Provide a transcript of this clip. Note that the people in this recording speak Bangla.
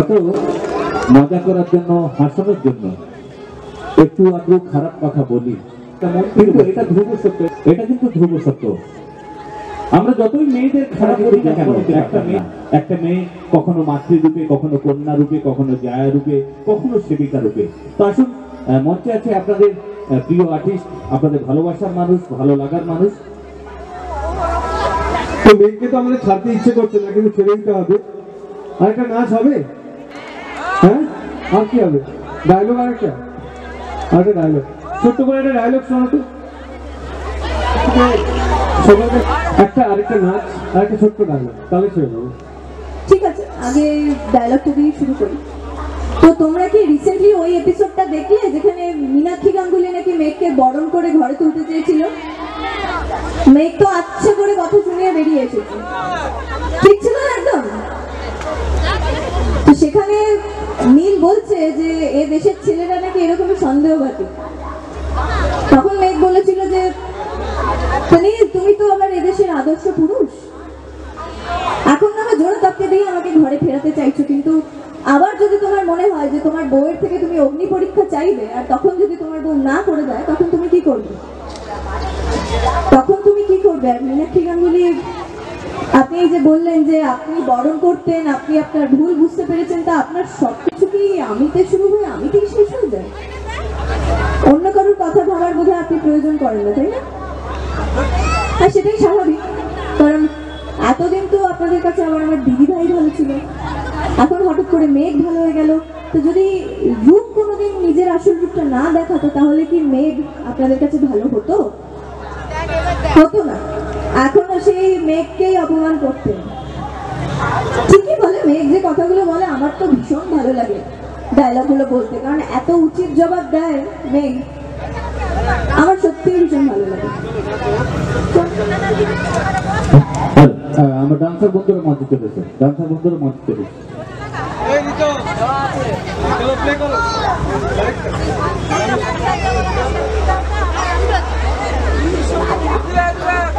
এত মজা করার জন্য, হাসানোর জন্য একটু আধটু খারাপ কথা বলি, কিন্তু এটা ধ্রুব সত্য। এটা কিন্তু ধ্রুব সত্য। আমরা যতই মেয়েদের খারাপ করি না কেন, একটা মেয়ে কখনো মাতৃরূপে, কখনো কন্যা রূপে, কখনো জায়া রূপে, কখনো সেবিকা রূপে। তো আসুন, মঞ্চে আছে আপনাদের প্রিয় আর্টিস্ট, আপনাদের ভালোবাসার মানুষ, ভালো লাগার মানুষ। তো মেয়েকে তো আমাদের ছাড়তে ইচ্ছে করছে না, কিন্তু ছেড়ে দিতে হবে। আর একটা নাচ হবে, হ্যাঁ আর কি হবে? ডায়লগ, আর একটা ডায়লগ, ছোট্ট করে একটা ডায়লগ শোনাতো সবাইকে, একটা আরেকটা নাচ, আরেকটা ছোট্ট ডায়লগ, তাহলে ছেড়ে দেবো। ঠিক আছে, আগে ডায়লগটা দিয়ে শুরু করি। তো তোমরা কি রিসেন্টলি ওই এপিসোডটা দেখলে যেখানে মীনাক্ষী গাঙ্গুলি নাকি মেঘকে বরণ করে ঘরে তুলতে চেয়েছিল? মেঘ তো আচ্ছা করে কথা শুনিয়ে বেরিয়ে এসেছে, ঠিক ছিল না একদম। তো সেখানে নীল বলছে যে এ দেশের ছেলেরা নাকি এরকমই সন্দেহবাদী। তখন মেঘ বলেছিল যে নীল, তুমি তো আবার এদেশের আদর্শ পুরুষ, এখন না জোড়া তপকে দিয়ে আমাকে ঘরে ফেরাতে চাইছো, কিন্তু আবার যদি তোমার মনে হয় যে তোমার বউয়ের থেকে তুমি অগ্নি পরীক্ষা চাইবে, আর তখন যদি তোমার বউ না করে দেয়, তখন তুমি কি করবে? আর মীনাক্ষী গাঙ্গুলি, আপনি এই যে বললেন যে আপনি বরণ করতেন, আপনি আপনার ভুল বুঝতে পেরেছেন, তা আপনার সবকিছু কি আমিতে শুরু হয়ে আমিতেই শেষ হয়ে যায়? অন্য কারোর কথা ভাবার বোধহয় আপনি প্রয়োজন করেন না, তাই না? আর সেটাই স্বাভাবিক, কারণ এতদিন তো আপনাদের কাছে আবার আমার দিদি ভাই ভালো ছিল, এখন হঠাৎ করে মেঘ ভালো হয়ে গেল। তো যদি রূপ কোনোদিন নিজের আসল রূপটা না দেখাতো, তাহলে কি মেঘ আপনাদের কাছে ভালো হতো? হতো না। এখনো সেই মেঘকেই অপমান করতেন। ঠিকই বলে মেঘ, যে কথাগুলো বলে আমার তো ভীষণ ভালো লাগে ডায়লগুলো বলতে, কারণ এত উচিত জবাব দেয় মেঘ, আমার সত্যি ভীষণ ভালো লাগে। আমার ডান্সার বন্ধুরা মঞ্চে চলেছে, ডান্সার বন্ধুরা মঞ্চে চলেছে।